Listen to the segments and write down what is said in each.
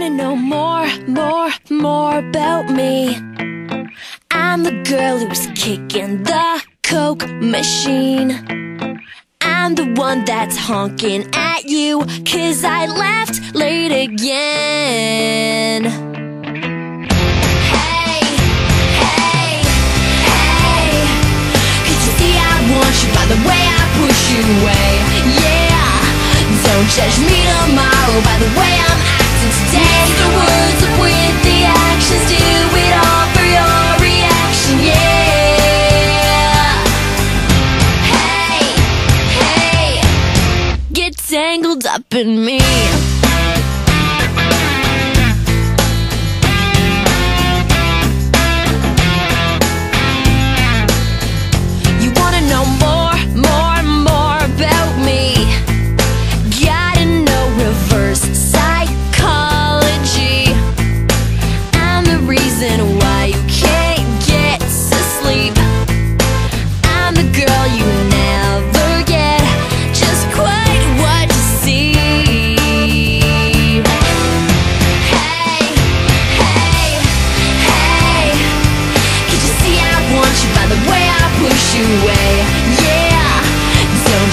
wanna know more about me. I'm the girl who's kicking the Coke machine. I'm the one that's honking at you, 'cause I left late again. You by the way I push you away, yeah. Don't judge me tomorrow by the way I'm acting today. Mix the words up with the actions, do it all for your reaction, yeah. Hey, hey, get tangled up in me.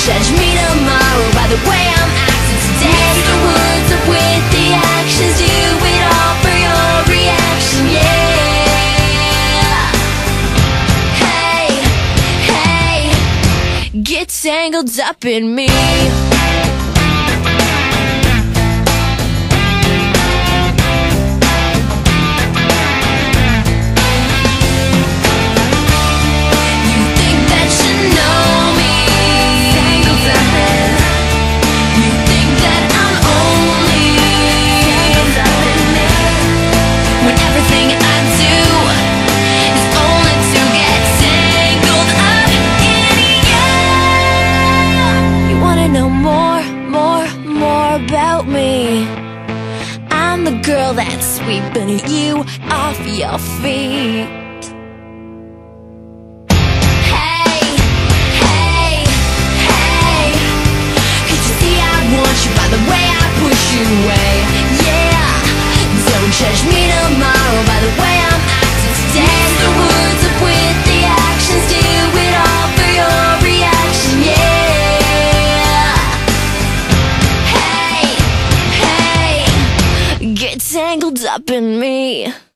Judge me tomorrow by the way I'm acting today. Mix the words up with the actions, do it all for your reaction, yeah. Hey, hey, get tangled up in me. I'm the girl that's sweeping you off your feet. Hey, hey, hey, could you see I want you by the way I push you away, yeah. Don't judge me tomorrow by the way I'm acting today. Mix the words up with the actions, do it all for your reaction, yeah. Tangled up in me.